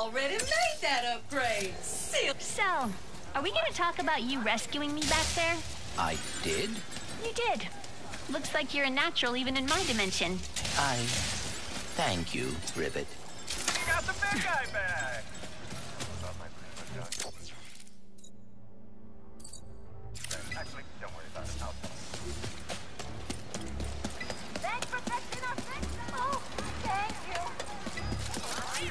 already made that upgrade. So, are we gonna talk about you rescuing me back there? I did? You did. Looks like you're a natural even in my dimension. I... thank you, Rivet. Got the big guy back! Actually, don't worry about it. Thanks for protecting us! Oh, thank you! What?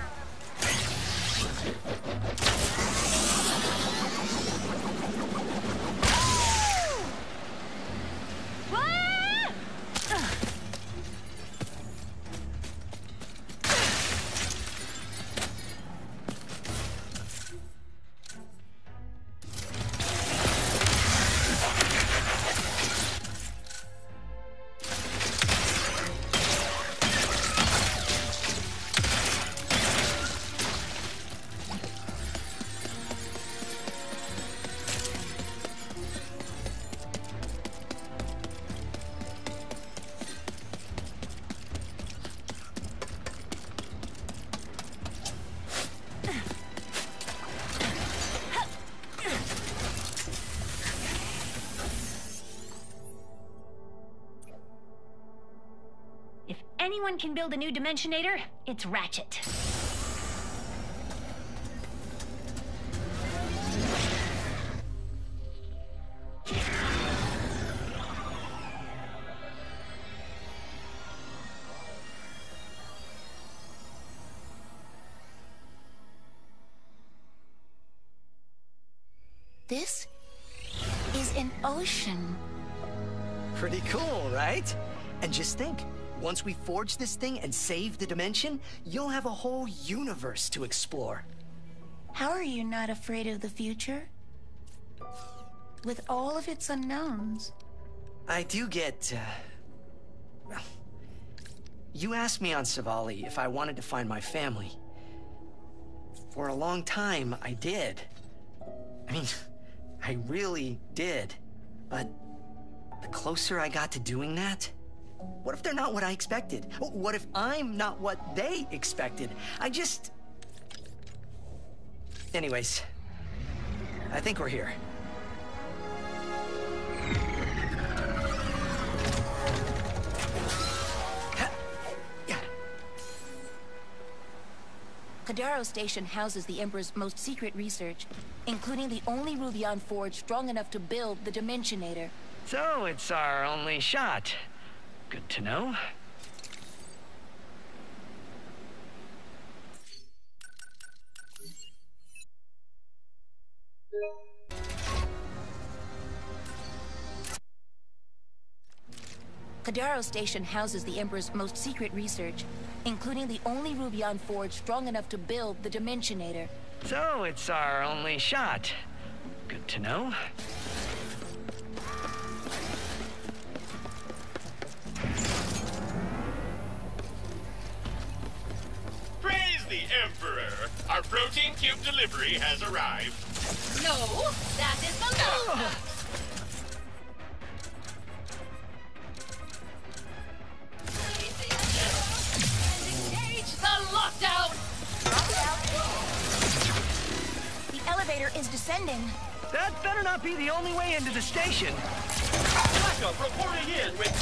Anyone can build a new Dimensionator, it's Ratchet. This is an ocean. Pretty cool, right? And just think, once we forge this thing and save the dimension, you'll have a whole universe to explore. How are you not afraid of the future? With all of its unknowns. I do get... well, you asked me on Savali if I wanted to find my family. For a long time, I did. I mean, I really did. But the closer I got to doing that... what if they're not what I expected? What if I'm not what they expected? I just... anyways, I think we're here. Kedaro Station houses the Emperor's most secret research, including the only Rubion Forge strong enough to build the Dimensionator. So it's our only shot. Good to know. Kedaro Station houses the Emperor's most secret research, including the only Rubion Forge strong enough to build the Dimensionator. So it's our only shot. Good to know. The Emperor, our protein cube delivery has arrived. No, that is the Lombax. Engage the lockdown. The elevator is descending. That better not be the only way into the station. Backup reporting in with.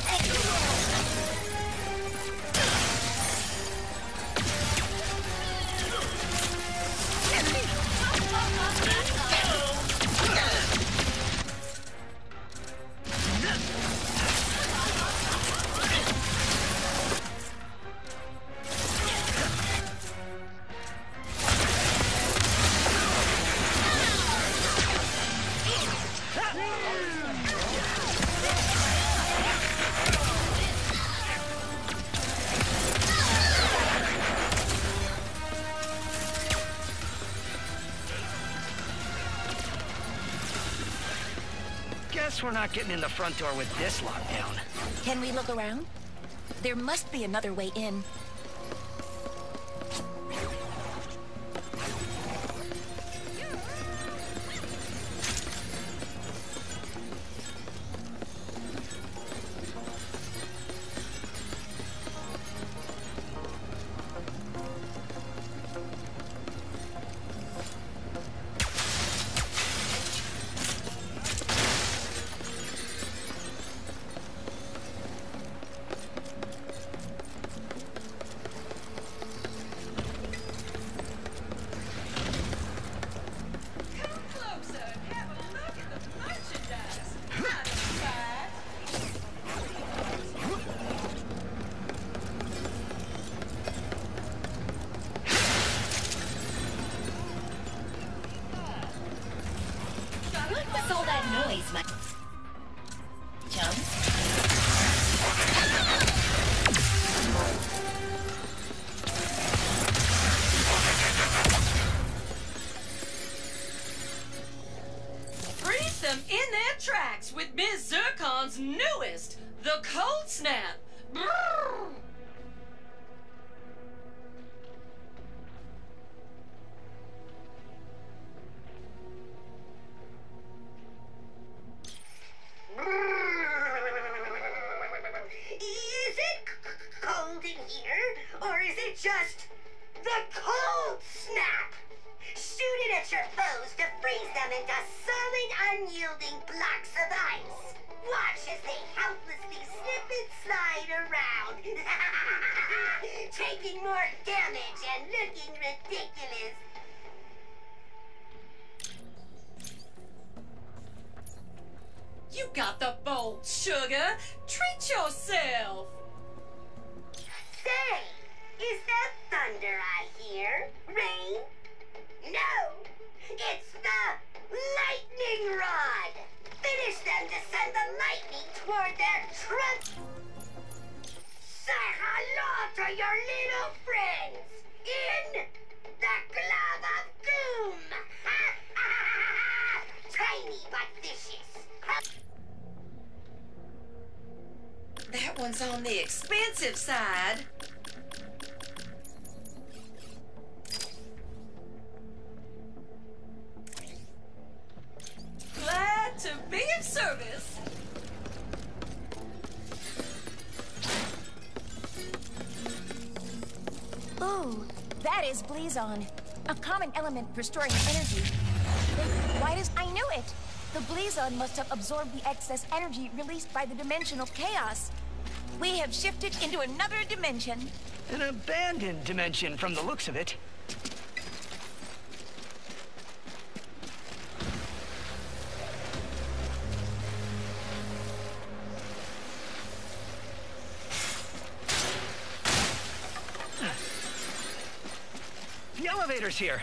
We're not getting in the front door with this lockdown. Can we look around? There must be another way in. Lombax. Jump. Freeze them in their tracks with Ms. Zircon's newest, the Cold Snap. Brrr. Just the cold snap! Shoot it at your foes to freeze them into solid, unyielding blocks of ice. Watch as they helplessly snip and slide around, taking more damage and looking ridiculous. You got the bold sugar. Treat yourself. Say. Is that thunder I hear? Rain? No! It's the lightning rod! Finish them to send the lightning toward their trunk! Say hello to your little friends! In the glove of doom! Tiny but vicious! That one's on the expensive side. Glad to be of service. Ooh, that is Blizon, a common element for storing energy. Why does I knew it? The Blizon must have absorbed the excess energy released by the dimensional chaos. We have shifted into another dimension. An abandoned dimension from the looks of it. The elevator's here.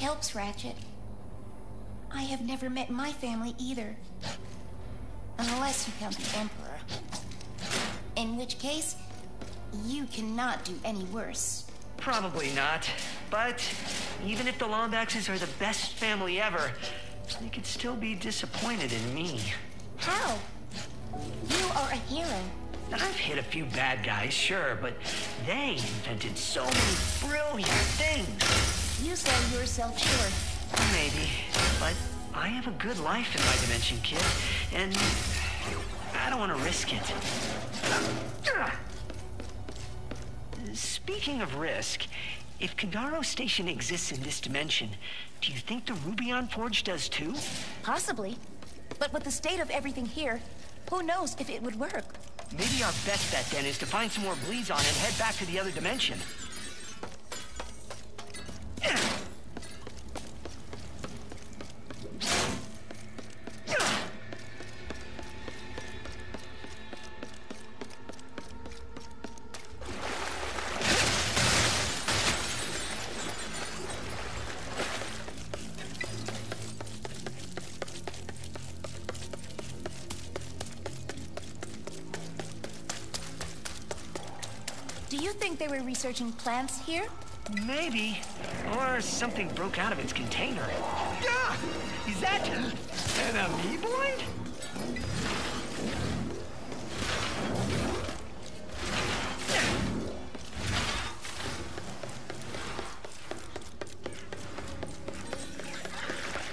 Helps, Ratchet. I have never met my family either. Unless you count the Emperor. In which case, you cannot do any worse. Probably not. But even if the Lombaxes are the best family ever, they could still be disappointed in me. How? You are a hero. I've hit a few bad guys, sure, but they invented so many brilliant things. You sell yourself short. Maybe, but I have a good life in my dimension, Kit, and I don't want to risk it. Speaking of risk, if Kandaro Station exists in this dimension, do you think the Rubion Forge does too? Possibly, but with the state of everything here, who knows if it would work? Maybe our best bet then is to find some more Blizon and head back to the other dimension. They were researching plants here? Maybe. Or something broke out of its container. Ah! Is that an amoeboid?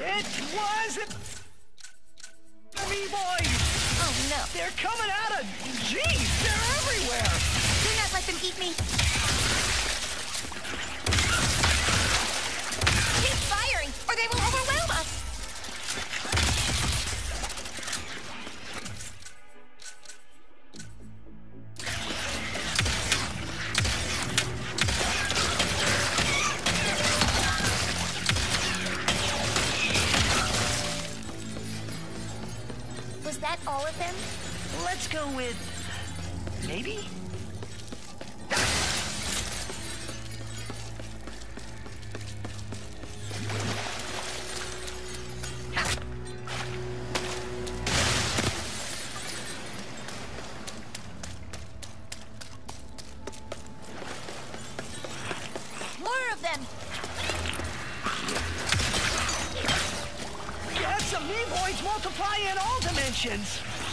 It was an amoeboid! Oh no. They're coming out of... Jeez, they're everywhere! can't let them eat me. Keep firing, or they will overwhelm us. Was that all of them? Let's go with... maybe?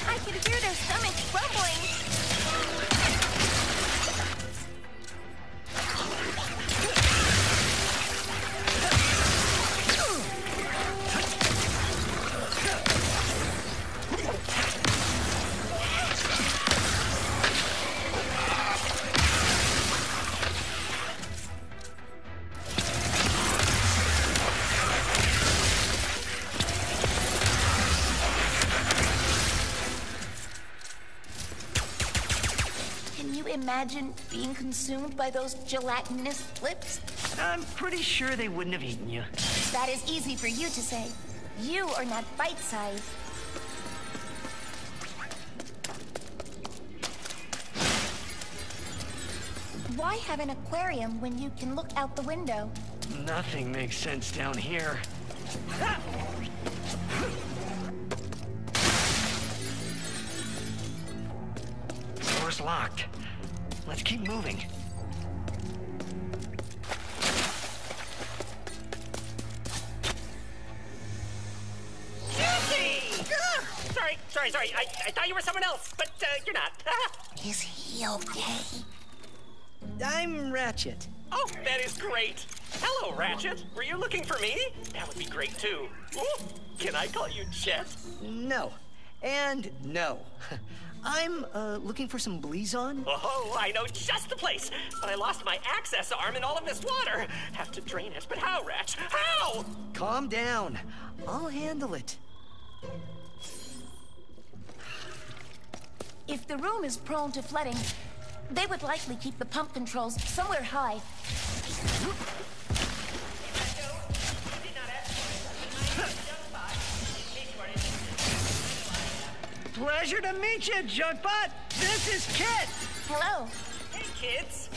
I can hear their stomachs rumbling. Imagine being consumed by those gelatinous lips? I'm pretty sure they wouldn't have eaten you. That is easy for you to say. You are not bite-sized. Why have an aquarium when you can look out the window? Nothing makes sense down here. Ha! Door's locked. Let's keep moving. Susie! Sorry. I thought you were someone else, but you're not. Is he okay? I'm Ratchet. Oh, that is great. Hello, Ratchet. Were you looking for me? That would be great, too. Ooh, can I call you Chet? No. And no. I'm looking for some Blizon. Oh, I know just the place, but I lost my access arm in all of this water. Have to drain it, but how, Ratch? How? Calm down. I'll handle it. If the room is prone to flooding, they would likely keep the pump controls somewhere high. Pleasure to meet you, Junkbot. This is Kit. Hello. Hey, kids.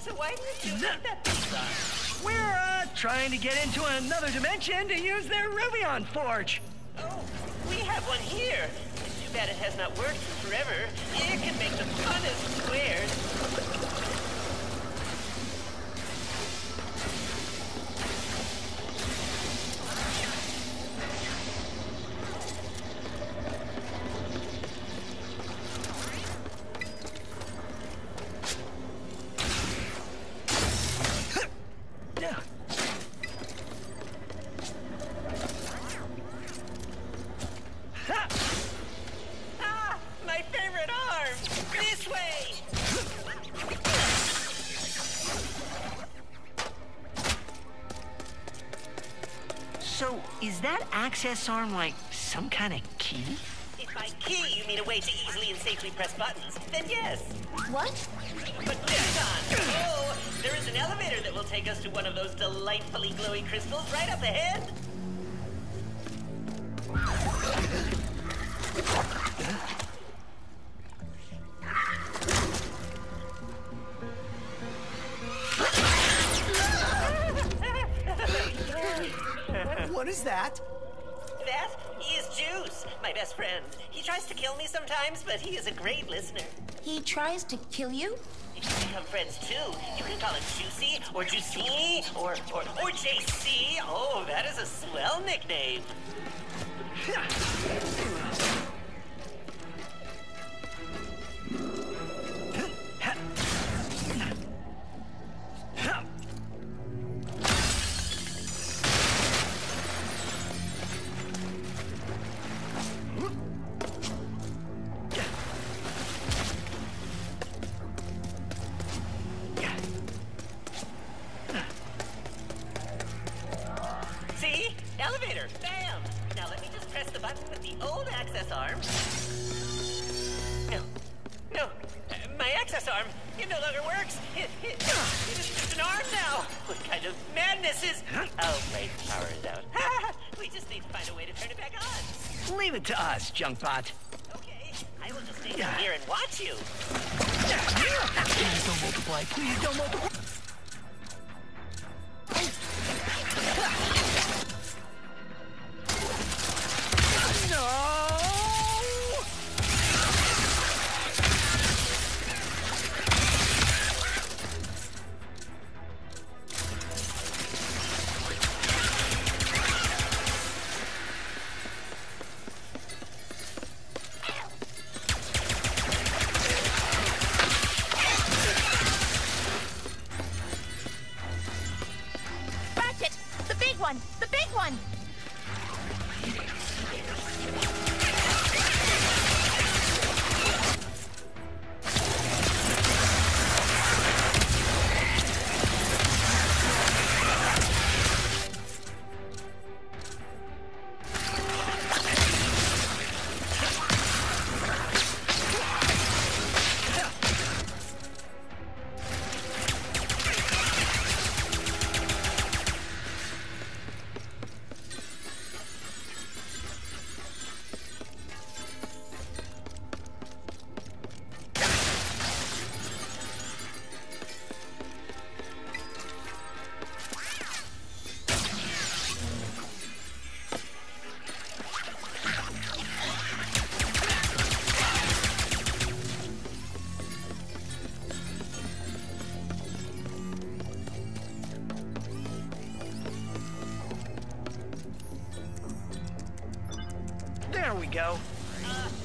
So why did you like that thing? We're trying to get into another dimension to use their Rubion Forge. Oh, we have one here. It's too bad it has not worked in forever. It can make the funnest squares. Is that access arm like some kind of key? If by key you mean a way to easily and safely press buttons, then yes. What? But hold on. Oh, there is an elevator that will take us to one of those delightfully glowy crystals right up ahead. What is that? That is Juice, my best friend. He tries to kill me sometimes, but he is a great listener. He tries to kill you? You can become friends too. You can call him Juicy, or Juicini, or JC. Oh, that is a swell nickname. button with the old access arm. No. My access arm, it no longer works. It is just an arm now. What kind of madness is... Oh, my power is out. We just need to find a way to turn it back on. Leave it to us, Junkbot. Okay, I will just stay here and watch you. Please don't multiply. Please don't multiply.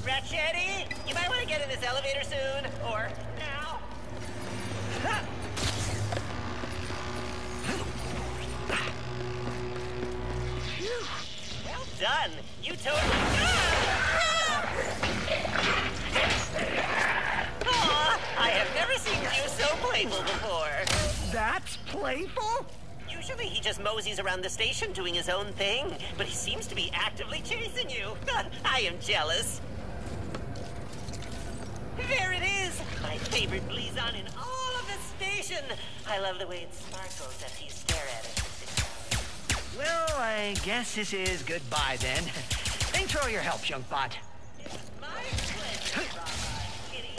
Ratchet, you might want to get in this elevator soon, or now. Well done. You totally... Aw, I have never seen you so playful before. That's playful? Usually he just moseys around the station doing his own thing, but he seems to be actively chasing you. I am jealous. There it is! My favorite Blizon in all of the station! I love the way it sparkles as you stare at it. Well, I guess this is goodbye then. Thanks for all your help, Junkbot. It's my pleasure, Rabbi Kitty.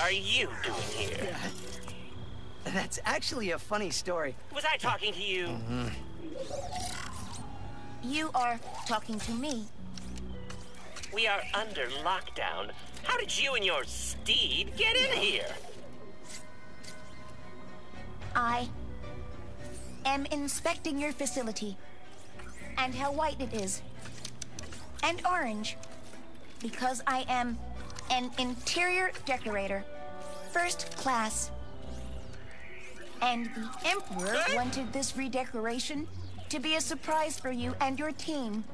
are you doing here? Yeah. That's actually a funny story. Was I talking to you? Mm-hmm. You are talking to me. We are under lockdown. How did you and your steed get in here? I am inspecting your facility and how white it is. And orange. Because I am an interior decorator. First class. And the Emperor wanted this redecoration to be a surprise for you and your team.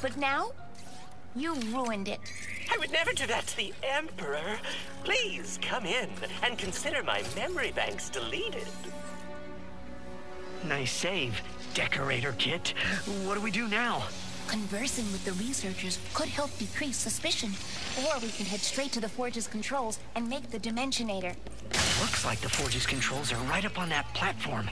But now, you ruined it. I would never do that to the Emperor. Please come in and consider my memory banks deleted. Nice save, Decorator Kit. What do we do now? Conversing with the researchers could help decrease suspicion. Or we can head straight to the Forge's controls and make the Dimensionator. Looks like the Forge's controls are right up on that platform.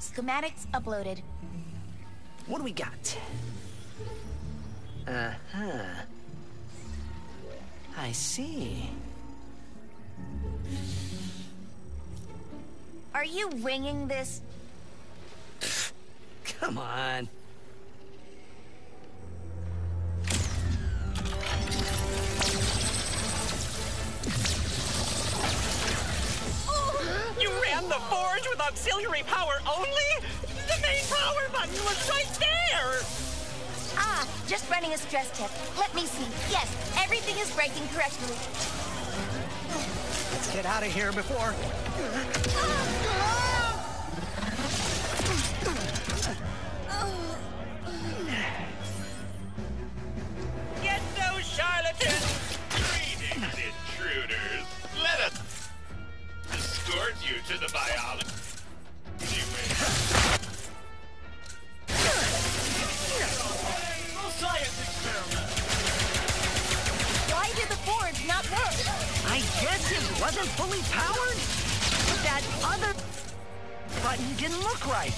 Schematics uploaded. What do we got? Uh-huh. I see. Are you winging this? Pfft, come on. The forge with auxiliary power only? The main power button was right there! Ah, just running a stress test. Let me see. Yes, everything is breaking correctly. Let's get out of here before... Get those charlatans! Greetings, intruders. Let us... escort you to the biology. Science experiment. Why did the forge not work? I guess it wasn't fully powered. That other button didn't look right.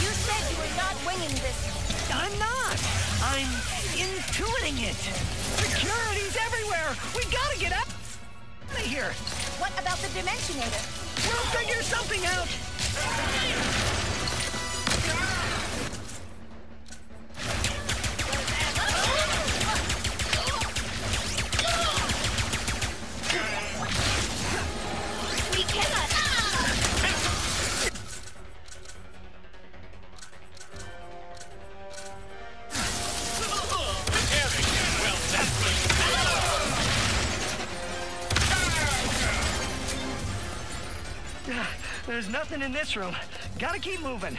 You said you were not winging this. I'm not. I'm intuiting it. Security's everywhere. We gotta get out of here. What about the Dimensionator? We'll figure something out! We cannot... There's nothing in this room. Gotta keep moving.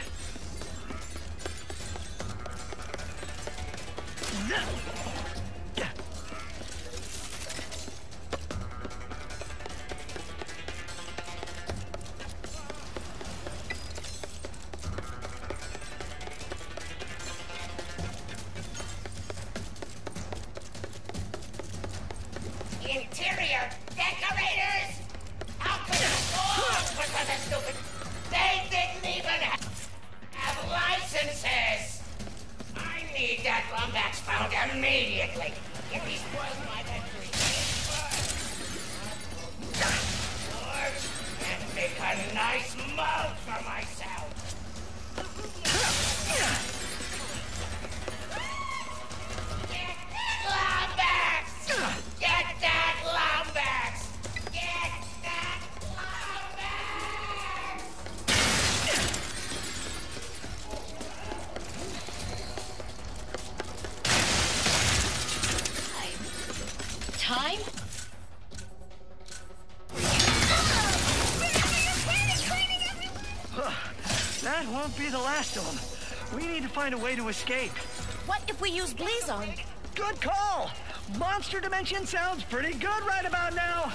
That won't be the last of them. We need to find a way to escape. What if we use Blizon? Good call! Monster Dimension sounds pretty good right about now.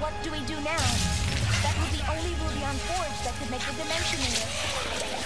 What do we do now? That was the only Rubion Forge that could make the Dimensionator.